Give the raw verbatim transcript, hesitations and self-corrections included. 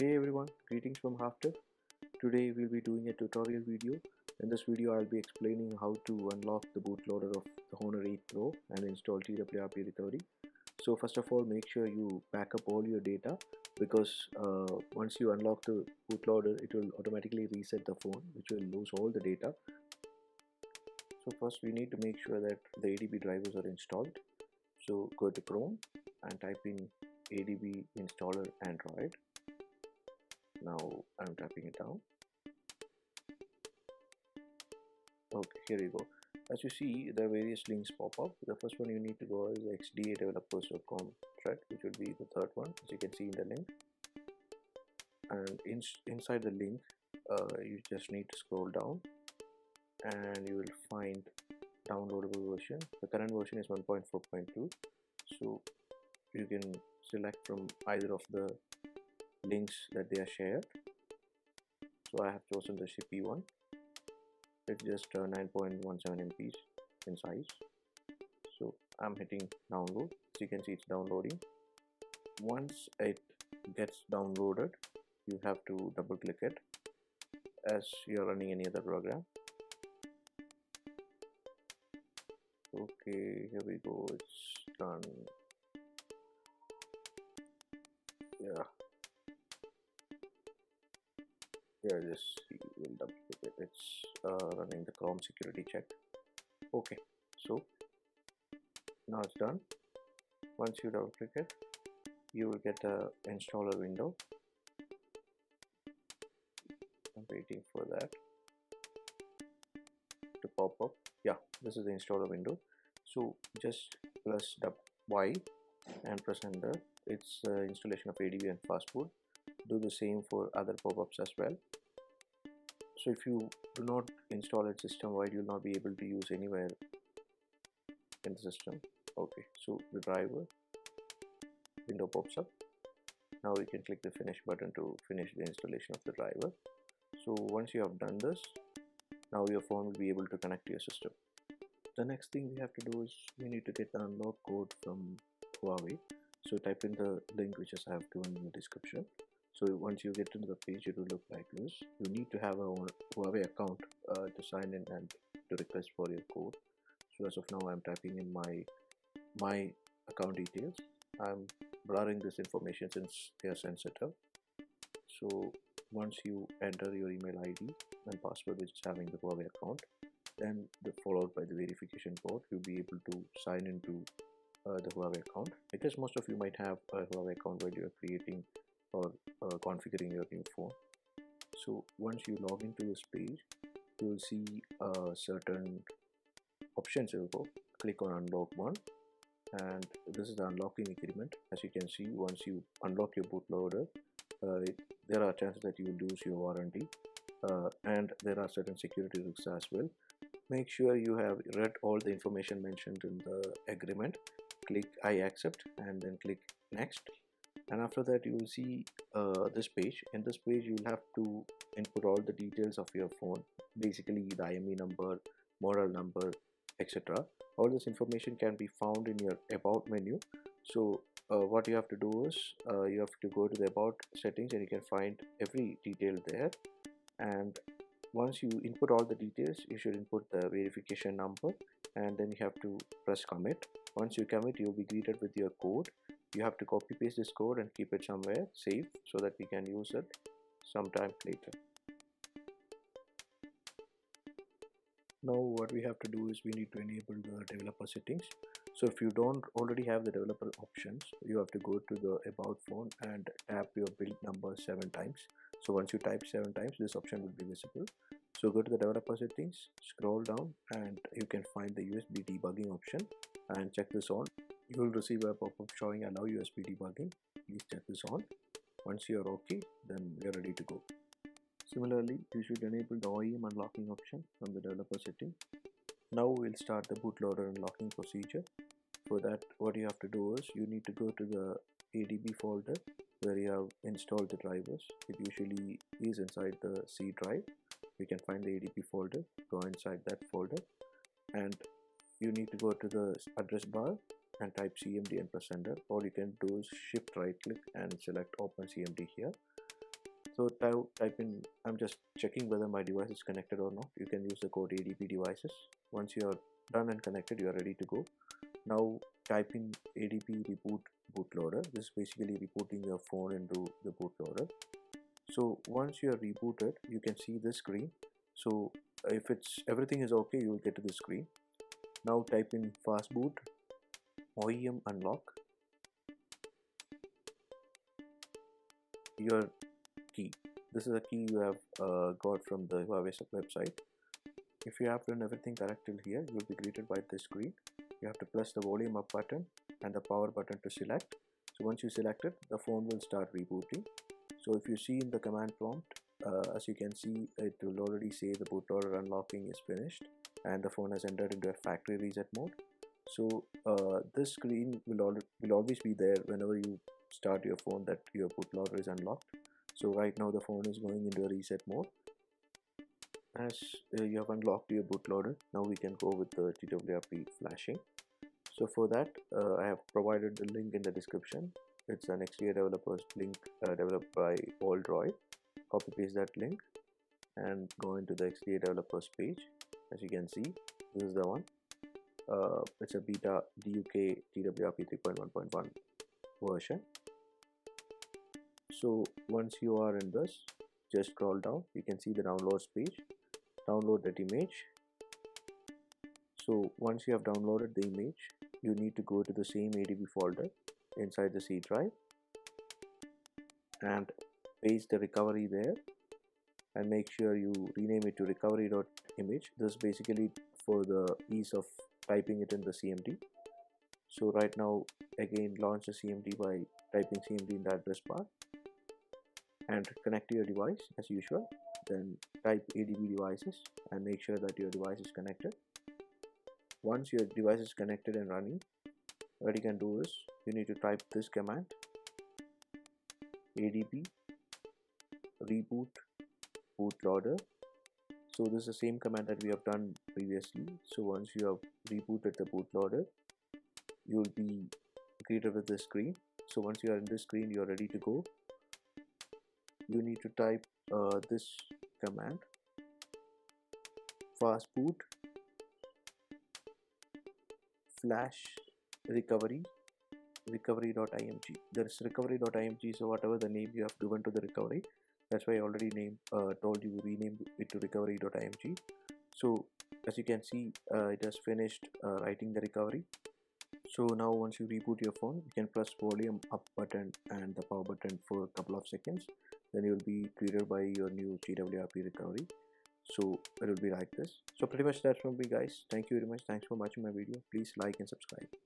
Hey everyone, greetings from Half-Tech. Today we'll be doing a tutorial video. In this video I'll be explaining how to unlock the bootloader of the Honor eight Pro and install T W R P recovery. So first of all, make sure you back up all your data, because uh, once you unlock the bootloader it will automatically reset the phone, which will lose all the data. So first we need to make sure that the A D B drivers are installed. So go to Chrome and type in A D B installer Android. Now I'm tapping it down. Okay, here you go. As you see, the various links pop up. The first one you need to go is x d a developers dot com thread, which would be the third one, as you can see in the link. And in, inside the link, uh, you just need to scroll down and you will find downloadable version. The current version is one point four point two. So you can select from either of the links that they are shared. So I have chosen the shippy one. It's just uh, nine point one seven M Bs in size. So I'm hitting download. As you can see, it's downloading. Once it gets downloaded, you have to double click it as you're running any other program. Okay, here we go. It's done. Yeah. Here, just we'll double click it. It's uh, running the Chrome security check. Okay, so now it's done. Once you double click it, you will get a installer window. I'm waiting for that to pop up. Yeah, this is the installer window. So just press Y and press enter. It's uh, installation of A D B and Fastboot. Do the same for other pop-ups as well. So if you do not install it system-wide, you'll not be able to use anywhere in the system. Okay, so the driver window pops up. Now we can click the finish button to finish the installation of the driver. So once you have done this, now your phone will be able to connect to your system. The next thing we have to do is we need to get the unlock code from Huawei. So type in the link which I have given in the description. So once you get into the page, it will look like this. You need to have a Huawei account uh, to sign in and to request for your code. So as of now, I'm typing in my my account details. I'm blurring this information since they are sensitive. So once you enter your email I D and password, which is having the Huawei account, then the followed by the verification code, you'll be able to sign into uh, the Huawei account. Because most of you might have a Huawei account where you're creating or uh, configuring your new phone. So once you log into this page, you will see uh, certain options. You will go click on unlock one, and this is the unlocking agreement. As you can see, once you unlock your bootloader, uh, it, there are chances that you will lose your warranty, uh, and there are certain security risks as well. Make sure you have read all the information mentioned in the agreement. Click I accept and then click next. And after that, you will see uh, this page. In this page, you will have to input all the details of your phone, basically the I M E I number, model number, et cetera. All this information can be found in your About menu. So uh, what you have to do is uh, you have to go to the About settings and you can find every detail there. And once you input all the details, you should input the verification number and then you have to press commit. Once you commit, you will be greeted with your code. You have to copy paste this code and keep it somewhere safe so that we can use it sometime later. Now what we have to do is we need to enable the developer settings. So if you don't already have the developer options, you have to go to the About phone and tap your build number seven times. So once you type seven times, this option will be visible. So go to the developer settings, scroll down, and you can find the U S B debugging option and check this on. You will receive a pop-up showing allow U S B debugging. Please check this on. Once you are okay, then you are ready to go. Similarly, you should enable the O E M unlocking option from the developer setting. Now we'll start the bootloader unlocking procedure. For that, what you have to do is you need to go to the A D B folder where you have installed the drivers. It usually is inside the C drive. You can find the A D B folder. Go inside that folder, and you need to go to the address bar and type C M D and press enter, or you can do shift right click and select open C M D here. So type in, I'm just checking whether my device is connected or not. You can use the code A D B devices. Once you are done and connected, you are ready to go. Now type in A D B reboot bootloader. This is basically rebooting your phone into the bootloader. So once you are rebooted, you can see this screen. So if it's everything is okay, you will get to this screen. Now type in Fastboot O E M unlock your key. This is a key you have uh, got from the Huawei website. If you have done everything correct till here, you will be greeted by this screen. You have to press the volume up button and the power button to select. So once you select it, the phone will start rebooting. So if you see in the command prompt, uh, as you can see, it will already say the bootloader unlocking is finished and the phone has entered into a factory reset mode. So uh, this screen will, al will always be there whenever you start your phone that your bootloader is unlocked. So right now the phone is going into a reset mode. As uh, you have unlocked your bootloader, now we can go with the T W R P flashing. So for that, uh, I have provided the link in the description. It's an X D A developers link uh, developed by Aldroid. Copy paste that link and go into the X D A developers page. As you can see, this is the one. Uh, it's a beta D U K T W R P three point one point one version. So once you are in this, just scroll down. You can see the downloads page. Download that image. So once you have downloaded the image, you need to go to the same A D B folder inside the C drive and paste the recovery there, and make sure you rename it to recovery.image. This is basically for the ease of typing it in the C M D. So right now, again, launch the C M D by typing C M D in the address bar and connect to your device as usual. Then type A D B devices and make sure that your device is connected. Once your device is connected and running, what you can do is you need to type this command: A D B reboot bootloader. So this is the same command that we have done previously. So once you have rebooted the bootloader, you will be greeted with this screen. So once you are in this screen, you are ready to go. You need to type uh, this command: fastboot flash recovery recovery.img. There is recovery.img, so whatever the name you have given to the recovery, that's why I already named uh, told you rename it to recovery.img. So as you can see, uh, it has finished uh, writing the recovery. So now once you reboot your phone, you can press volume up button and the power button for a couple of seconds. Then you will be greeted by your new T W R P recovery. So it will be like this. So pretty much that's from me, guys. Thank you very much. Thanks for watching my video. Please like and subscribe.